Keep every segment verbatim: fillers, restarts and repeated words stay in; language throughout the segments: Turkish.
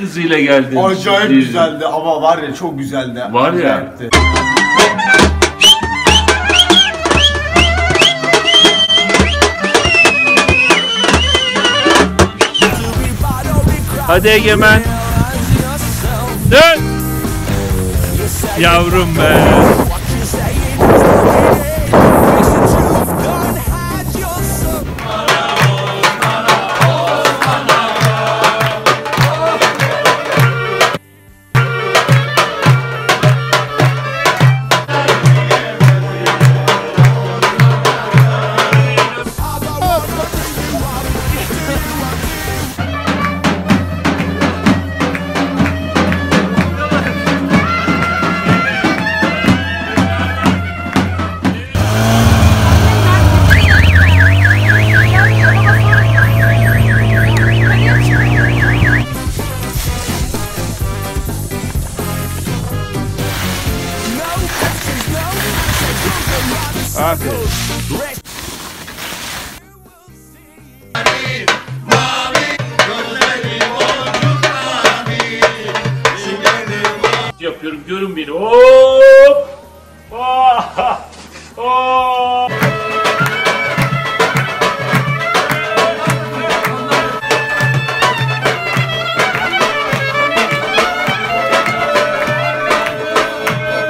Kızıyla geldi. Acayip Değil. güzeldi ama var ya çok güzeldi. Var Acayipti. ya. Hadi Egemen. Dön. Yavrum be. Yapıyorum, görün beni. Hop! Oh! Oh!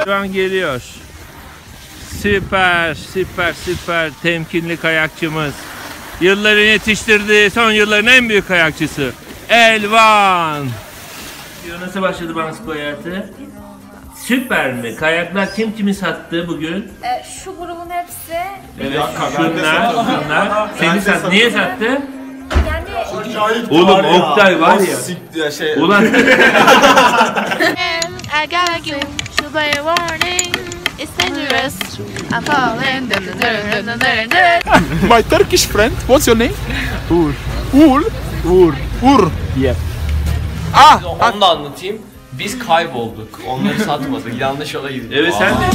Şu an geliyor. Süper, süper, süper temkinli kayakçımız. Yılların yetiştirdiği son yılların en büyük kayakçısı Elvan. Nasıl başladı bansko hayatı? Süper mi? Kayaklar kim kimi sattı bugün? E, şu grubun hepsi. Evet, şunlar, bunlar. Seni sattı. Niye sattı? Yani... Oğlum Oktay var ya. ya. Şey. Ulan. My Turkish friend, what's your name? Uğur. Uğur. Uğur. Uğur. Yeah. Ah, onu da anlatayım. Biz kaybolduk. Onları satmadık. Yanlış yola gittik. Evet, sen de.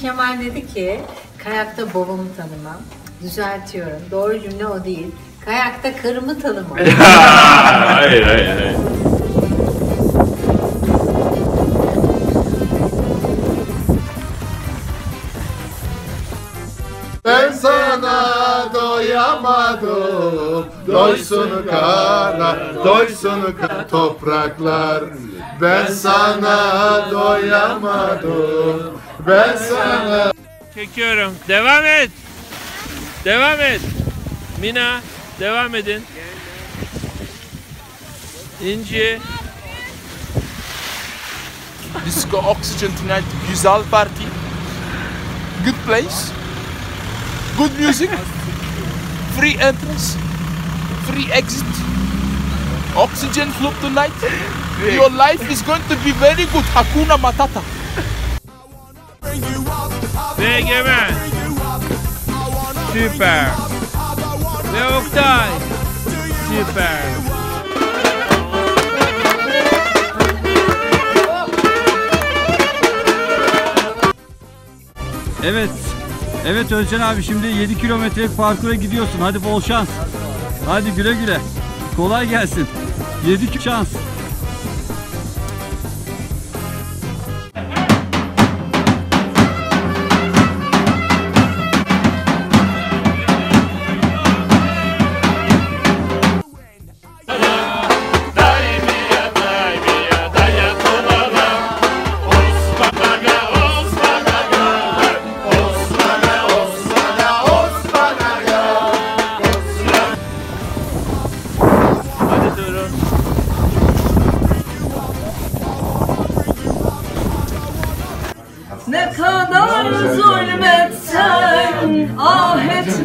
Kemal dedi ki, kayakta babamı tanımam. Düzeltiyorum. Doğru cümle o değil. Kayakta karımı tanımam. Hayır, hayır, hayır. Ben sana doyamadım. Doysun kara, doysun kara topraklar. Ben sana doyamadım. Ben sana... Çekiyorum. Devam et. Devam et. Mina, devam edin. İnci. Disco Oxygen Tonight, güzel party. Good place. Good music. Free entrance. Free exit. Oxygen club tonight. Your life is going to be very good. Hakuna Matata. Egemen. Süper. Ve Oktay. Süper. Evet. Evet Özcan abi, şimdi yedi kilometrelik parkura gidiyorsun. Hadi bol şans. Hadi güle güle. Kolay gelsin. yedi şans. Osman'a, Osman'a, Osman'a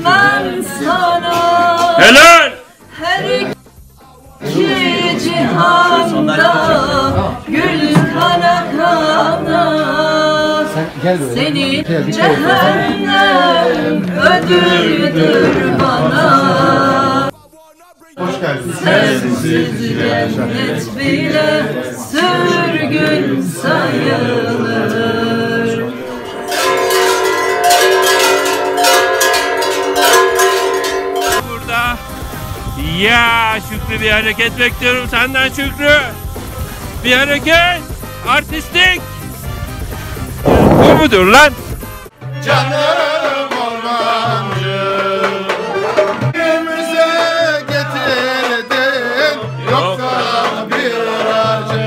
ben sana. Helal! Her iki cihanda gül kana kana seni cehennem ödüldür bana. Hoş geldiniz. Sensiz cennet bile sürgün sayılır. Ya Şükrü, bir hareket bekliyorum senden Şükrü. Bir hareket, artistik. Bu mudur lan? Canım ormancı, günümüze getirdin yoksa bir acı.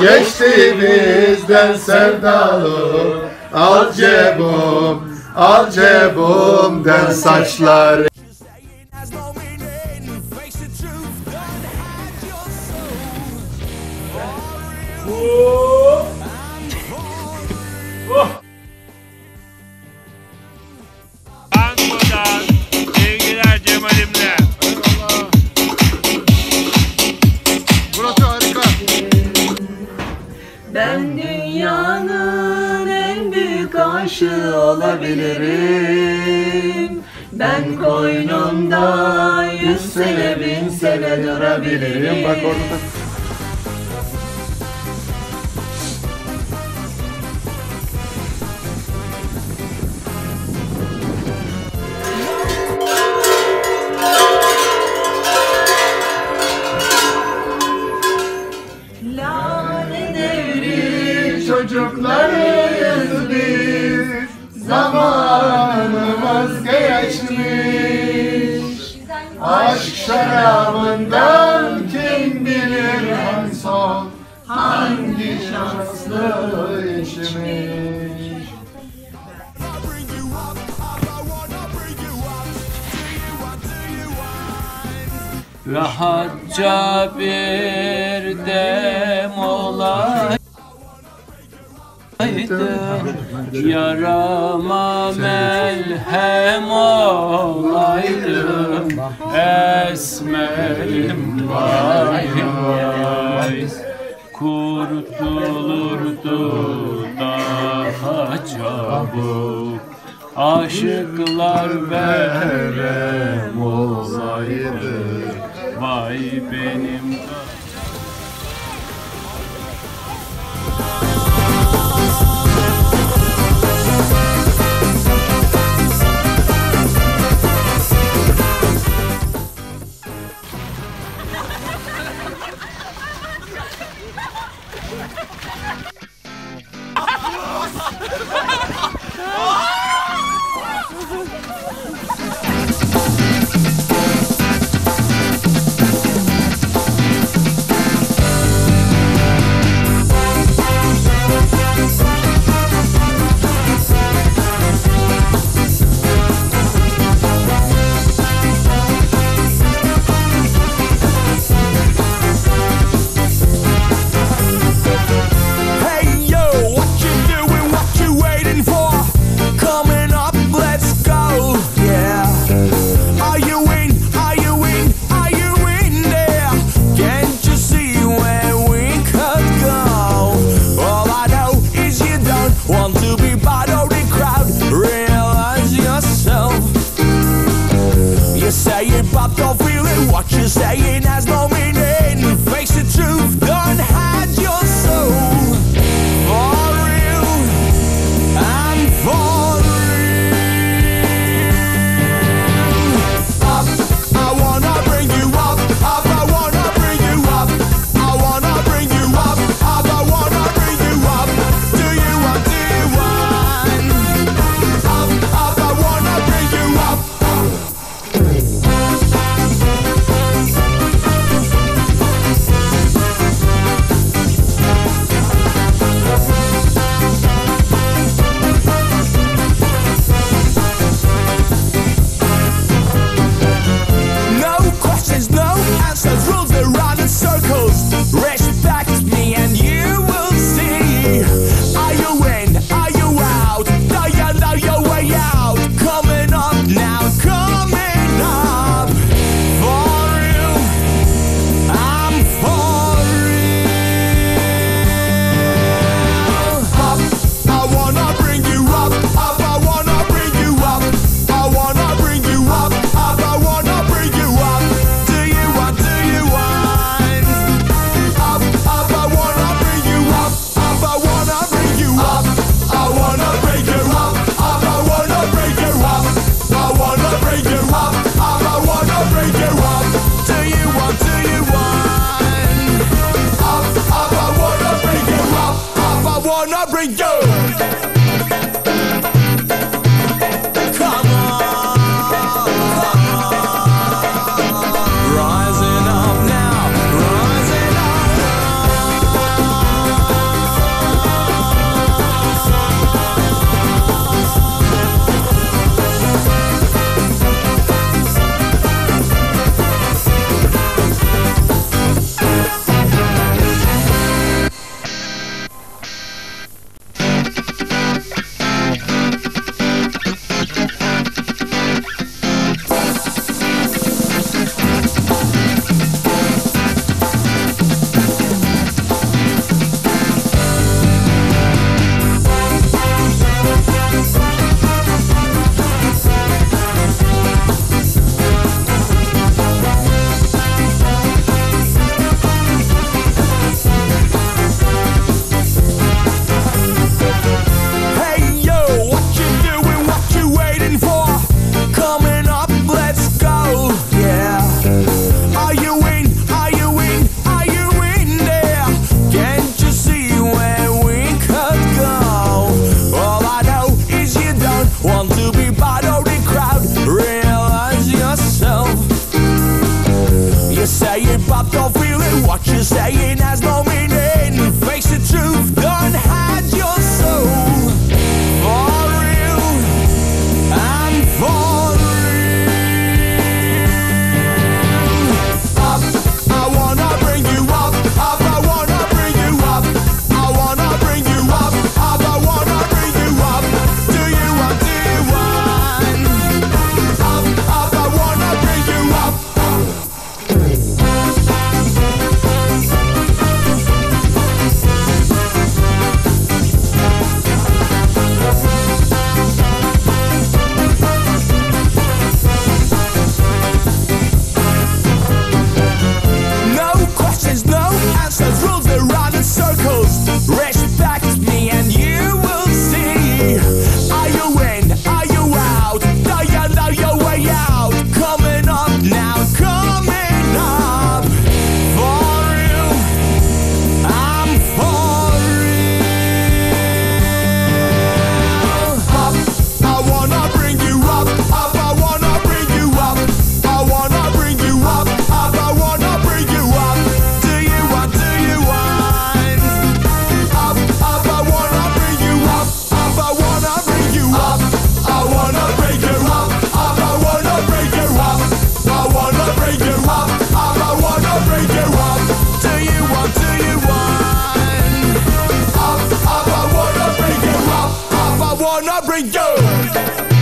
Geçti bizden sevdalım, al cebum, al cebumden saçlar. Ankara'dan sevgiler Cemal'imle. Ben dünyanın en büyük aşığı olabilirim. Ben koynumda yüz sene bin sene durabilirim. Bak orada. Çocuklarız biz, zamanı vazgeçmiş. Aşk şarabından kim bilir en son hangi şanslı içmiş. Rahatça bir dem olay. Yarama melhem olaydım, esmerim vay vay, kurtulurdu daha çabuk, aşıklar verem olaydı, vay benim. Saying has no meaning, face the truth, don't hide your soul. For real and for real. Up, I want Radio. Not bring you.